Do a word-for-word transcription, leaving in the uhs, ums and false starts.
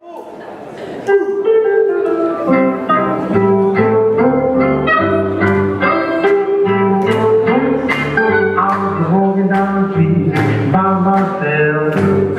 I'm walking down the street by myself.